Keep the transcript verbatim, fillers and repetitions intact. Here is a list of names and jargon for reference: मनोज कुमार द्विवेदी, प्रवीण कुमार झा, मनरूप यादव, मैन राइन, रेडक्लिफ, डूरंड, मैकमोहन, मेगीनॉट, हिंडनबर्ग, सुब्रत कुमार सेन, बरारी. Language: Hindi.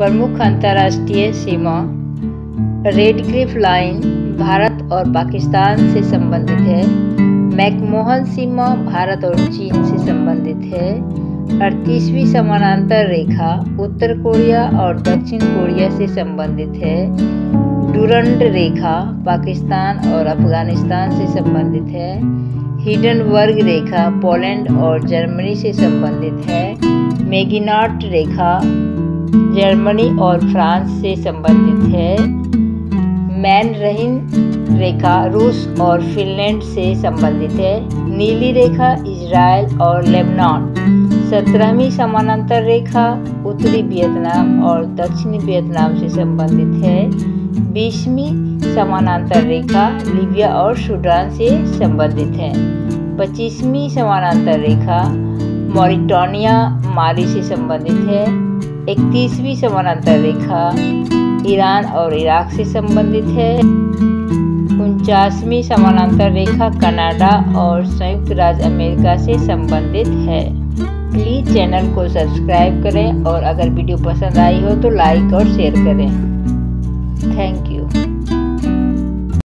प्रमुख अंतर्राष्ट्रीय सीमा रेडक्लिफ लाइन भारत और पाकिस्तान से संबंधित है। मैकमोहन सीमा भारत और चीन से संबंधित है। अड़तीसवीं समानांतर रेखा उत्तर कोरिया और दक्षिण कोरिया से संबंधित है। डूरंड रेखा पाकिस्तान और अफगानिस्तान से संबंधित है। हिंडनबर्ग रेखा पोलैंड और जर्मनी से संबंधित है। मेगीनॉट रेखा जर्मनी और फ्रांस से संबंधित है। मैन राइन रेखा रूस और फिनलैंड से संबंधित है। नीली रेखा इजराइल और लेबनान। सत्रहवीं समानांतर रेखा उत्तरी वियतनाम और दक्षिणी वियतनाम से संबंधित है। बीसवीं समानांतर रेखा लीबिया और सूडान से संबंधित है। पच्चीसवीं समानांतर रेखा मॉरिटानिया माली से संबंधित है। इकतीसवीं समानांतर रेखा ईरान और इराक से संबंधित है। उनचासवीं समानांतर रेखा कनाडा और संयुक्त राज्य अमेरिका से संबंधित है। प्लीज़ चैनल को सब्सक्राइब करें और अगर वीडियो पसंद आई हो तो लाइक और शेयर करें। Thank you.